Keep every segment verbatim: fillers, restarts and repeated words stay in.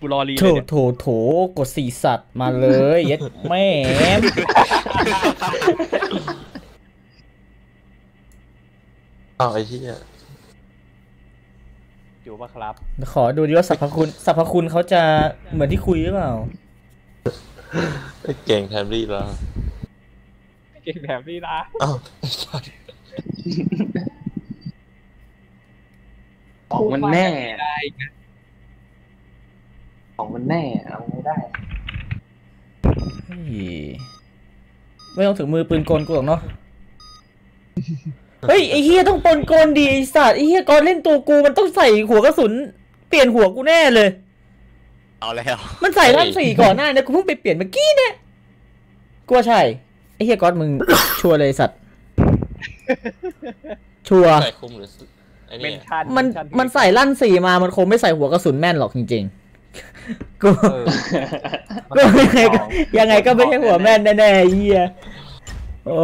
กูรอรีโถโถโถกดสี่สัตว์มาเลยเย็ดแม่อ้าวไอ้เหี้ยอยู่ป่ะครับขอดูดิว่าสรรพคุณสรรพคุณเขาจะเหมือนที่คุยหรือเปล่าเก่งแถมรีละเก่งแถมรีละอ้าวของมันแน่ของมันแน่เอาไม่ได้ไม่ต้องถึงมือปืนกลกูหรอกเนาะเฮ้ยไอ้เฮียต้องปนกลดีไอ้สัตว์ไอ้เฮียก่อนเล่นตัวกูมันต้องใส่หัวกระสุนเปลี่ยนหัวกูแน่เลยเอาแล้วมันใส่ร่างสี่ก่อนหน้าเนี่ยกูเพิ่งไปเปลี่ยนเมื่อกี้เนี่ยกูว่าใช่ไอ้เฮียก๊อตมึง ชัวร์เลยสัตว์ ชัวร์มันมันใส่ลั่นสี่มามันคงไม่ใส่หัวกระสุนแม่นหรอกจริงๆกูก็ยังไงก็ไม่ใช่หัวแม่นแน่ๆเฮียโอ้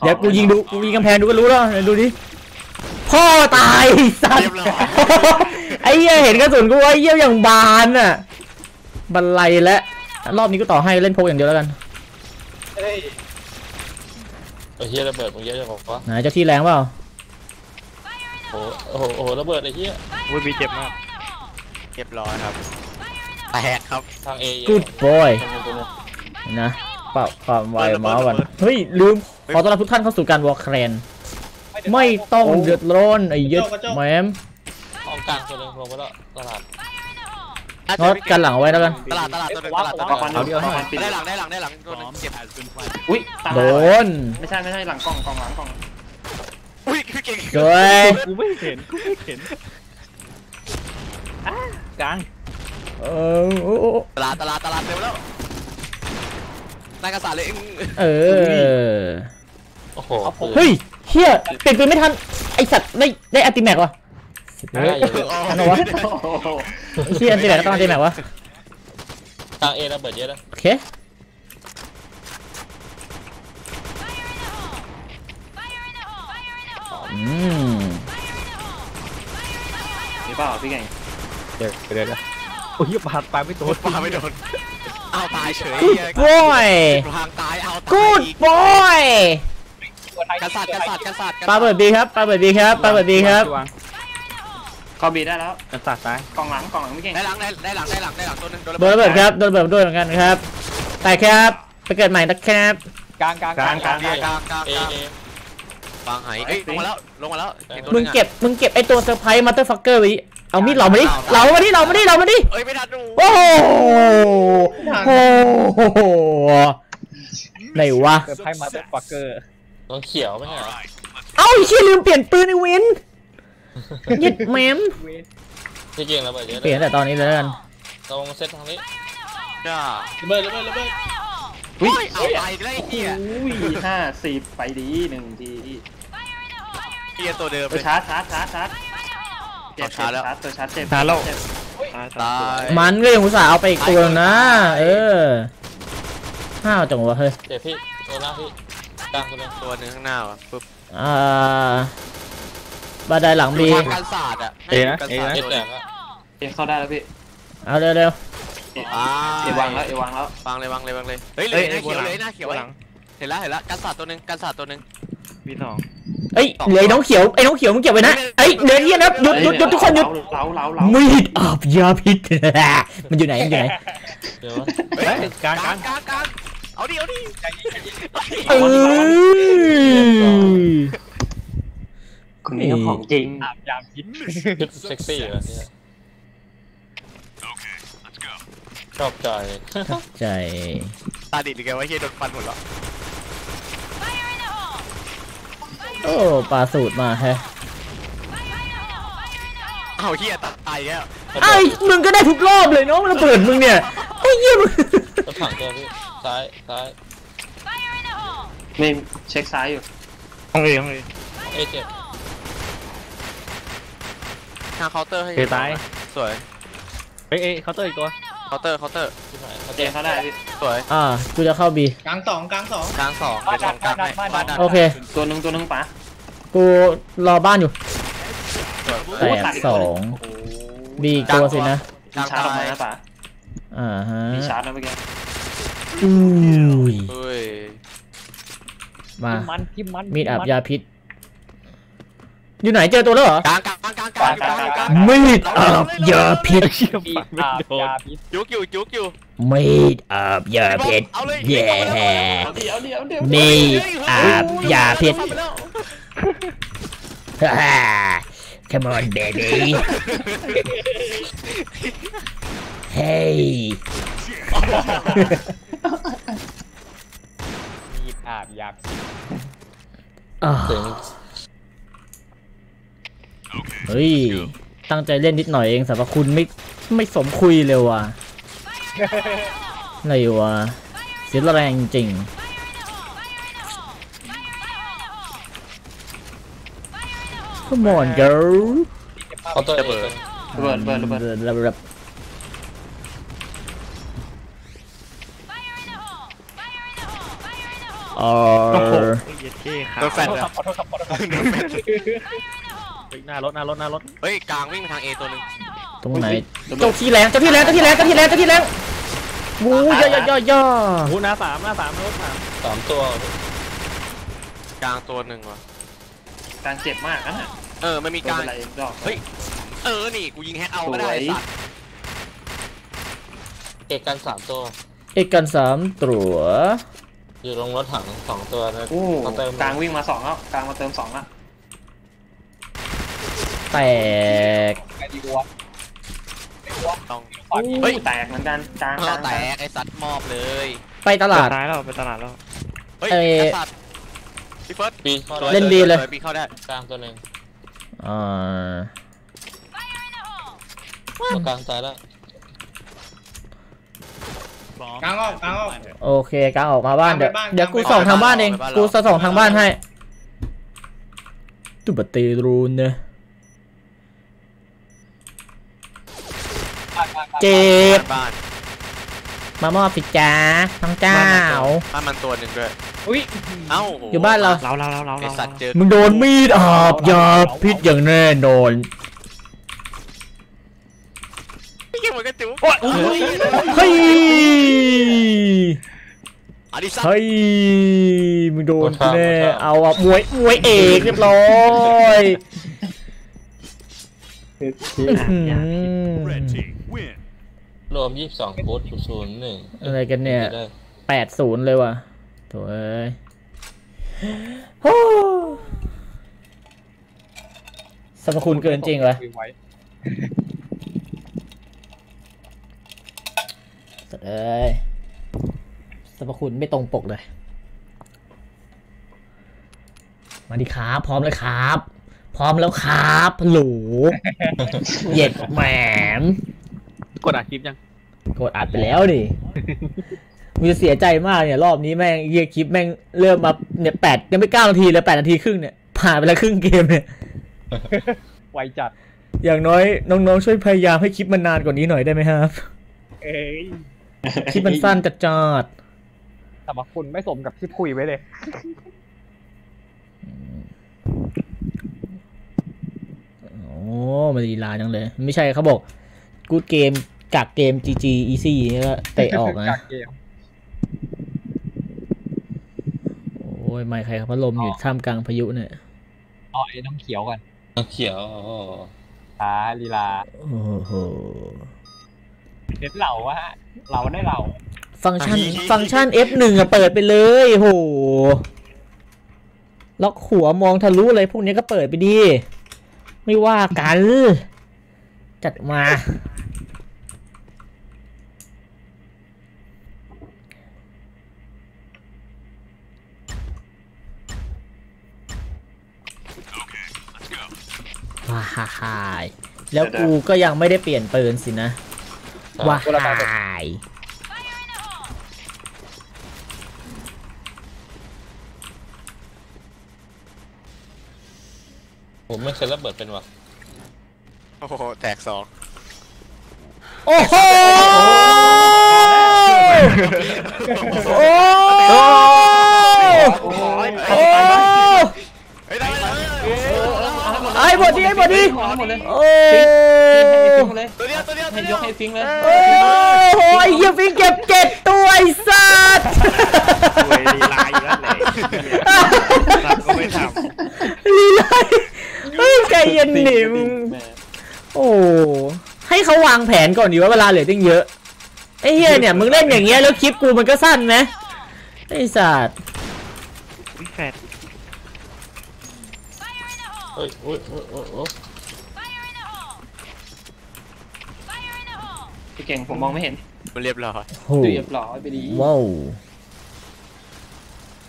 เดี๋ยวกูยิงดูกูยิงกำแพงดูก็รู้แล้วดูดิพ่อตายสัตว์ไอ้เหี้ยเห็นกระสุนกูไอ้เหี้ยอย่างบานน่ะบันไลและรอบนี้ก็ต่อให้เล่นพกอย่างเดียวแล้วกันเฮ้ยไอ้เหี้ยระเบิดมึงเยอะจังวะไหนเจ้าที่แรงเปล่าโอ้โหโอ้โหระเบิดไอ้เหี้ยวุ้ยมีเจ็บมากเจ็บร้อยครับแตกครับทางเอกูดบอยนะปรับความไวมาวันเฮ้ยลืมขอต้อนรับทุกท่านเข้าสู่การวอร์แครนไม่ต้องเดือดร้อนไอ้ยึดแหมของกลางตัวเล็กลงไปแล้วตลาดนอตกันหลังไว้แล้วกันตลาดตลาดตัวนึงตลาดตลาดได้หลังได้หลังได้หลังตัวนึงเก็บอุ้ยโดนไม่ใช่ไม่ใช่หลังกล่องกล่องหลังกล่องอุ้ยเก่งเฮ้ยกูไม่เห็นกูไม่เห็นกลางเออตลาดตลาดตลาดเร็วแล้วนายกษัตริย์เลยเออโอ้โหเฮ้ยเฮียเปลี่ยนปืนไม่ทันไอสัตว์ได้ได้อัลติแม็กวะอันไหนวะเฮียอัลติแม็กต้องอัลติแม็กวะทางเอระเบิดเยอะนะโอเคอืมนี่เปล่าพี่ไงเดี๋ยวเดี๋ยวนะโอ้ยปาดปาดไม่โดนปาดไม่โดนเอาตายเฉยโว้ยทางตายเอากูดบอยกษัตริย์กษัตริย์กษัตริย์ปาเบิดดีครับปาเบิดดีครับปาเบิดดีครับคอมบีได้แล้วกษัตริย์ตายกองหลังกองหลังไม่เก่งได้หลังได้หลังได้หลังได้หลังตัวนึงโดนระเบิดครับโดนระเบิดด้วยเหมือนกันครับตายครับไปเกิดใหม่นะครับกลางกลางกลางกลางกลางกลางวางหายลงมาแล้วลงมาแล้วมึงเก็บมึงเก็บไอตัวเซอร์ไพรส์มาเตอร์ฟักเกอร์ไว้เอามีดเรามาดิเรามาดิเรามาดิเรามาดิเอ้ยไม่ทันดูโอ้โหโอ้โหไหนวะเซอร์ไพรส์มาเตอร์ฟักเกอร์ต้องเขียวไม่ใช่เหรอเอ้าไอ้เชี่ยลืมเปลี่ยนปืนไอ้เว้นยึดแมมเก่งแล้วเบิร์ดเปลี่ยนแต่ตอนนี้เลยกันตรงเซตทางนี้จ้าเบิร์ดเบิร์ดเบิร์ดวิ่งเอาไปได้เฮียห้าสิบไปดีหนึ่งทีเฮียตัวเดิมเลยชาร์จชาร์จชาร์จชาร์จเจ็บชาร์จแล้วตัวชาร์จเจ็บชาร์จแล้วมันก็ยังอุตส่าห์เอาไปอีกตัวนะเออห้าวจังวะเฮ้ยเจ็บพี่ตัวหน้าพี่ตั้งตัวตัวหนึ่งข้างหน้าปุ๊บอ่าบันไดหลังบีการศาสตร์อ่ะเอนะเอนะเอเข้าได้แล้วพี่เอาเร็วเร็วเอวางแล้วเอวางแล้ววางเลยวางเลยวางเลยเฮ้ยเลยนะเขียวเลยนะเขียวหลังเห็นแล้วเห็นแล้วการศาสตร์ตัวหนึ่งการศาสตร์ตัวหนึ่งมีสองเฮ้ยเลยน้องเขียวไอ้น้องเขียวมึงเก็บไว้นะเฮ้ยเดี๋ยวนี้นะหยุดหยุดหยุดทุกคนหยุดมีดอาบยาพิษมันอยู่ไหนมันอยู่ไหนกลางกลางกลางเอาดิเอาดิเออคนนี้ของจริงอาบยาพิษเซ็กซี่เหรอเนี่ยชอบใจชอบใจตาดิดหรือไงว่าเฮียโดนฟันหมดแล้วโอ้ปลาสูตรมาแฮะเอาเฮียตัดไตแล้วไอ้มึงก็ได้ทุกรอบเลยเนาะมันเปิดมึงเนี่ยไอ้เฮียมึงถังตัวพี่ซ้ายซ้ายนี่เช็คซ้ายอยู่ต้องเองต้องเองเอเจ็บทางเคาน์เตอร์ให้ตายสวยเอ้ยเคาน์เตอร์อีกตัวเคาน์เตอร์เคาน์เตอร์โอเคเขาได้สวยอ่ากูจะเข้าบีกลางสองกลางสองกลางสองกลางกลางโอเคตัวหนึ่งตัวหนึ่งปะกูรอบ้านอยู่สองบีตัวสินะ มีชาร์จออกมาแล้วป่ะอ่าฮะมีชาร์จนะเมื่อกี้อุ้ยมามีดอับยาพิษอยู่ไหนเจอตัวแล้วเหรอกลางกลางกลางกลางกลางกลางมีดอับยาพิษจุกอยู่จุกอยู่มีดอับยาพิษเย่มีดอับยาพิษฮ่า come on baby hey มีดอาบยาพิษเฮ้ยตั้งใจเล่นนิดหน่อยเองสำหรับคุณไม่ไม่สมคุยเลยว่ะอะไรวะเสียแรงจริงCome on girl เอาตัวเบิร์ดเบิร์ดเบิร์ดเบิร์ดเบิร์ดโอ้โหโดนแฟนเลยหน้ารถหน้ารถหน้ารถเฮ้ยกลางวิ่งทางเอตัวนึงตรงไหนเจ้าที่แรงเจ้าที่แรงเจ้าที่แรงเจ้าที่แรงเจ้าที่แรงวู้ย่อย่อย่อวู้หน้าสามหน้าสามรถสามสามตัวกลางตัวหนึ่งวะการเจ็บมากนะเออไม่มีการเฮ้ยเออนี่กูยิงแฮกเอาไม่ได้เอกกันสามตัวเอกกันสามตัวอยู่ลงรถถังสองตัวนะกลางวิ่งมาสองแล้วกลางมาเติมสองละแตกเฮ้ยแตกเหมือนกันกลางแตกไอ้สัตว์มอบเลยไปตลาดตายแล้วไปตลาดแล้วเฮ้ยเล่นดีเลยปีเข้าได้กลางตัวหนึ่งอ่ากลางตายแล้วกลางออกกลางออกโอเคกลางออกมาบ้านเดี๋ยวเดี๋ยวกูส่องทางบ้านเองกูจะส่องทางบ้านให้ตุบตีรูนเนี่ยเจ็บมามอบสิจ้าทั้งเจ้าบ้านมันตัวหนึ่งด้วยอุ้ยเอ้าอยู่บ้านเราเราเราเราไอสัตว์เจอมึงโดนมีดอาบยาพิษอย่างแน่นอนไม่เกี่ยวกับติ๋วโอ้ยเฮ้ยเฮ้ยมึงโดนแน่เอาอ่ะมวยมวยเอกเรียบร้อยรวมยี่สิบสองโค้ดศูนย์หนึ่งอะไรกันเนี่ยแปดศูนย์เลยว่ะโถ่เอ้ยสรรพคุณเกินจริงเหรอสุดเอ้ยสรรพคุณไม่ตรงปกเลยมาดิครับพร้อมเลยครับพร้อมแล้วครับหลูเหย็ดแหมมกดอัดคลิปยังกดอัดไปแล้วดิมีเสียใจมากเนี่ยรอบนี้แม่งเยี่ยคลิปแม่งเริ่มมาเนี่ยแปดยังไม่เก้านาทีเลยแปดนาทีครึ่งเนี่ยผ่านไปแล้วครึ่งเกมเนี่ยไวจัดอย่างน้อยน้องๆช่วยพยายามให้คลิปมันนานกว่านี้หน่อยได้ไหมครับเอ้ยคลิปมันสั้นจัดจัดแต่บางคนไม่สมกับที่คุยไว้เลยโอ้มันดีลาจังเลยไม่ใช่เขาบอกกู๊ดเกมกักเกม จี จี Easy ก็เตะออกนะโอ้ยไม่ใครครับพัดลมอยู่ท่ามกลางพายุเนี่ยอ๋อไอ้น้ำเขียวก่อนน้ำเขียวอาลีลาโอ้โหเด็ดเหล่าวะฮะเหล่าได้เหล่าฟังก์ชันฟังก์ชัน เอฟ หนึ่ง อ่ะเปิดไปเลยโหล็อกหัวมองทะลุเลยพวกนี้ก็เปิดไปดีไม่ว่ากันจัดมาว้าฮ่าแล้วกูก็ยังไม่ได้เปลี่ยนปืนสินะว้าฮ่าผมไม่เคยระเบิดเป็นวะโอ้โหแตกสองโอ้โหโอ้โหไอ้บอดี้ไอ้บอดี้โอ้ตัวเนี้ย ให้ยกให้ฟิงค์เลยโอ้โหไอ้เหี้ยฟิงค์เก็บเก็บตัวไอ้สัตว์ลีลาอยู่แล้วแหละตัดก็ไม่ทำลีลาเฮ้ยใจเย็นหนิมโอ้ให้เขาวางแผนก่อนดีว่าเวลาเหลือตั้งเยอะไอ้เหี้ยเนี่ยมึงเล่นอย่างเงี้ยแล้วคลิปกูมันก็สั้นนะไอ้สัตว์แฟนโอ้ยโอ้ยโอ้ยโอ้ยโอ้ยพี่เก่งผมมองไม่เห็นเรียบร้อยเรียบร้อยไปดีว้าว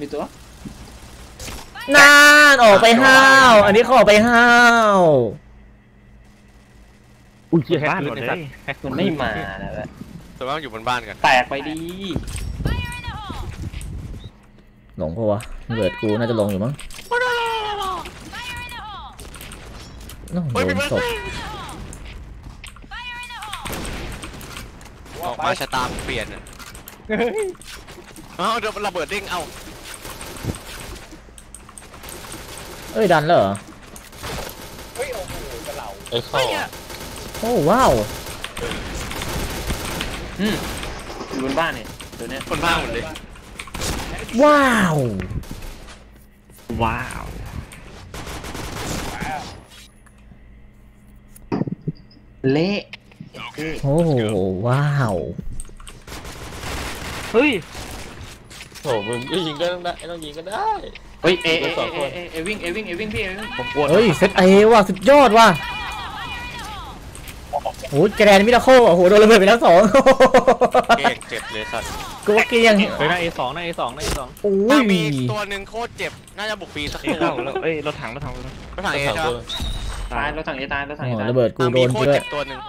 มีตัวนานออกไปห้าวอันนี้เขาออกไปห้าวอุ้ยแฮกขึ้นเลยแฮกขึ้นไม่มาแล้วแต่ว่าอยู่บนบ้านกันแตกไปดีหลงเพราะว่าเบิร์ดกูน่าจะลงอยู่มั้งน้องโดนศพออกมาชะตาเปลี่ยนอ่ะอ้าวเดี๋ยวระเบิดเด้งเอาเอ้ยดันแล้วเหรอเฮ้ยโอ้โหกระเหล่าไอ้ข้อโอ้ว้าวอืมอยู่บนบ้านเนี่ยตัวเนี้ยบนบ้านหมดเลยว้าวว้าวเละโอ้ว้าวเฮ้ยโอ้มึงยิงก็ได้ต้องยิงก็ได้เฮ้ยเอเอเอวิ่งเอวิ่งเอวิ่งพี่เอวิ่งผมกลัวเฮ้ยเซตเอว่ะสุดยอดว่ะโอ้ยแกรนมิราโคโอ้โหโดนระเบิดไปแล้วสองเก่งเจ็บเลยสัตว์กูว่าเก่งไปหน้า เอ สอง หน้า เอ สอง หน้า เอ สอง โอ้ยมีตัวหนึ่งโคตรเจ็บน่าจะบุกปีสักตัวแล้วเอ้ยรถถังรถถังรถถังเอตายตายรถถังเอตายรถถังเอตายระเบิดกูโดนด้วยตัวหนึ่ง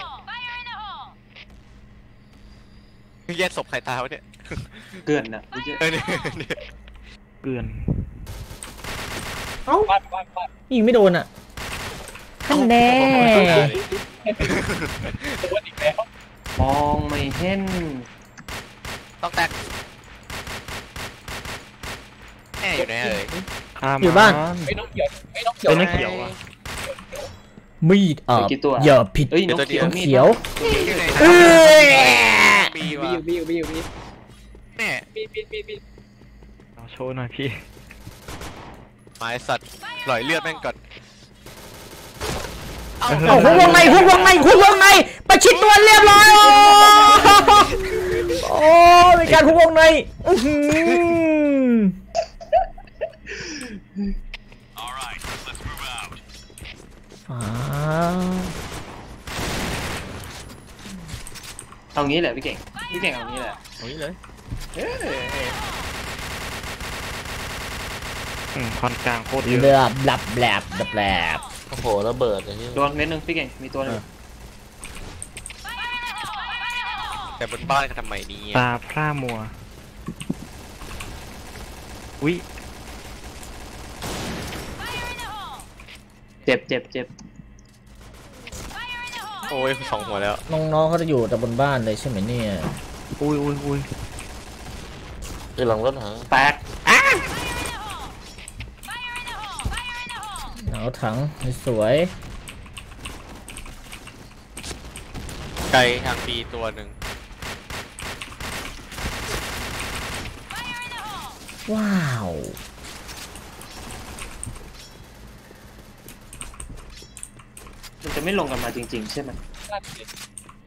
แย่ศพใครตายวะเนี่ยเกลื่อนนะเออเนี่ยเกลื่อนเอ้ายิงไม่โดนอ่ะท่านแน่มองไม่เห็นต้องแตกแอบอยู่ไหนเลยอยู่บ้านไม่ต้องเขียวไม่ต้องเขียวไม่เขียวมีดอ่ะอย่าผิดตัวเขียวเอ้ยบีบีบีบีบีแม่บีบีบีบีเอาโชว์หน่อยพี่ไม้สัตว์ปล่อยเลือดแม่งก่อนเอาหุบวงในหุบวงในหุบวงในประชิดตัวเรียบร้อยโอ้เป็นการหุบวงในเอางี้แหละพี่เก่งพี่เก่งเอางี้แหละเอางี้เลยคอนกลางโคตรเยอะเลือดดับแหลบดับแหลบโอ้โหระเบิดอะไรนี่โดนเม็ดนึงพี่เก่งมีตัวนึงแต่บนบ้านเขาทำไมนี่ตาพร่ามัวอุ้ยเจ็บเจ็บเจ็บโอ้ยสองหัวแล้วน้องๆเขาจะอยู่แต่บนบ้านเลยใช่ไหมเนี่ยอุ้ยอุ้ยอุ้ยไอหลังรถหางแตกอ่ะเอาถังสวยไกลทางปีตัวหนึ่งว้าวมันจะไม่ลงกันมาจริงๆใช่ไหม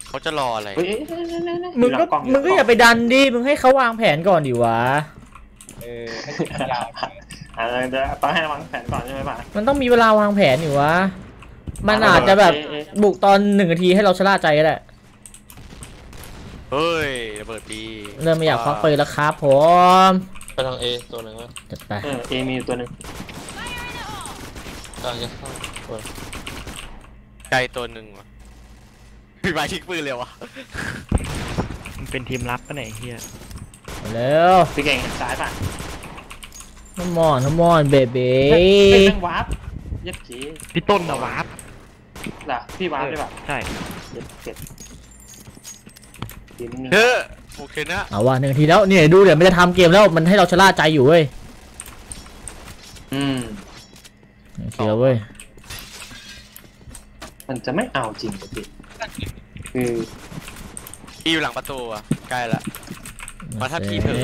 เขาจะรออะไรมึงก็มึงก็อย่าไปดันดิมึงให้เขาวางแผนก่อนดิวะเออให้คิดยาวอะไรจะต้องให้วางแผนก่อนใช่ไหมป่ะมันต้องมีเวลาวางแผนอยู่วะมันอาจจะแบบบุกตอนหนึ่งนาทีให้เราชะล่าใจก็ได้เฮ้ยระเบิดปีเริ่มไม่อยากควักปืนแล้วครับผมไปทางเอตัวหนึ่งวะจัดไปเอมีตัวหนึ่งต่างกันไกลตัวหนึ่งวะพี่บายทิ้งปืนเลยวะมันเป็นทีมลับปะไหนเฮียเร็วพี่เก่งสายป่ะน้ำมอนน้ำมอนเบเบ้เป็นวาร์ปเย็บจีพี่ต้นนะวาร์ปหล่ะพี่วาร์ปได้ป่ะใช่เย็บเจ็ดเฮ้อโอเคนะเอาว่าหนึ่งทีแล้วเนี่ยดูเดี๋ยวมันจะทำเกมแล้วมันให้เราชะล่าใจอยู่เว้ยอืมโอเคแล้วเว้ยมันจะไม่เอาจริงกับพี่ อืมอีอยู่หลังประตูอ่ะใกล้ละมาทับทีเธอ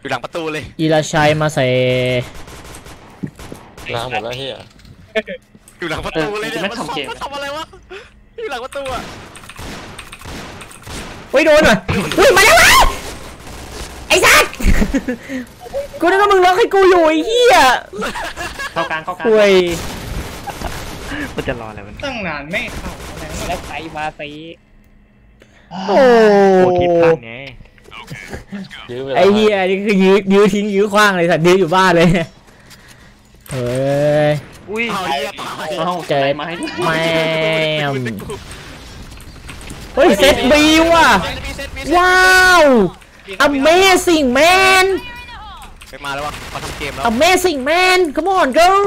อยู่หลังประตูเลยอีราชัยมาใส่น้ำหมดแล้วเฮียอยู่หลังประตูเลยเนี่ยมันทำทำอะไรวะอยู่หลังประตูอ่ะเฮ้ยโดนหน่อยเฮ้ยมาแล้วไอ้สัสกูนึกว่ามึงล็อกให้กูอยู่ไอ้เหี้ยเข้ากลางเข้ากลางเฮ้ยมันจะรออะไรมันตั้งนานไม่เข้าแล้วใส่มาใส่โอ้โหไอ้เหี้ยนี่คือยื้อยื้อทิ้งยื้อขว้างเลยสัตว์ยื้ออยู่บ้านเลยเฮ้ยอุ้ยเจอไหมแม่เฮ้ยเซตบีว่ะว้าว Amazing man ไปมาแล้ววะมาทำเกมแล้ว Amazing man come on girl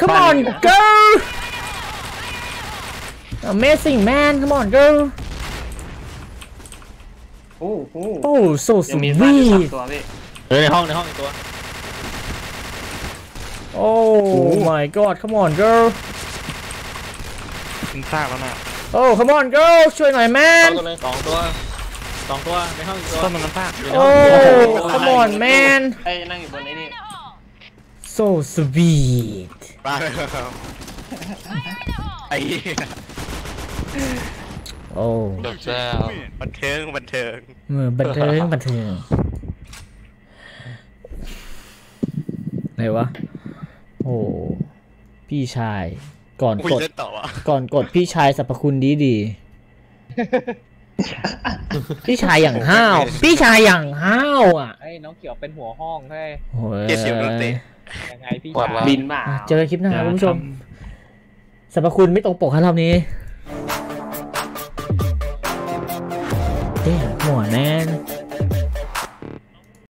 come on girl Amazing man come on girl โอ้โหโอ้โซสุมีเฮ้ยในห้องในห้องอีกตัวโอ้ my god come on girl ขึ้นซากแล้วนะโอ้ come on girl ช่วยหน่อยแมนสองตัวสองตัวในห้องอีกตัวต้นมันซากโอ้ come on man ไอ้นั่งอยู่บนไอ้นี่ so sweet บ้าเลยครับไอ้โอ้บันเทิงบันเทิงบันเทิงบันเทิงบันเทิงไหนวะโอ้พี่ชายก่อนกดก่อนกดพี่ชายสรรพคุณดีดีพี่ชายอย่างห้าวพี่ชายอย่างห้าวอ่ะไอ้น้องเขียวเป็นหัวห้องให้เจ็ดสิบเตะยังไงพี่ชายบินมาเจอคลิปหน้าคุณผู้ชมสรรพคุณไม่ตรงปกครับรอบนี้เด็กหัวแน่